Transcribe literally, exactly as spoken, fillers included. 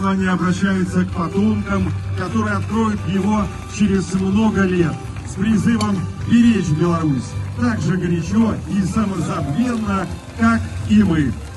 послание обращается к потомкам, которые откроют его через много лет, с призывом беречь Беларусь так же горячо и самозабвенно, как и мы.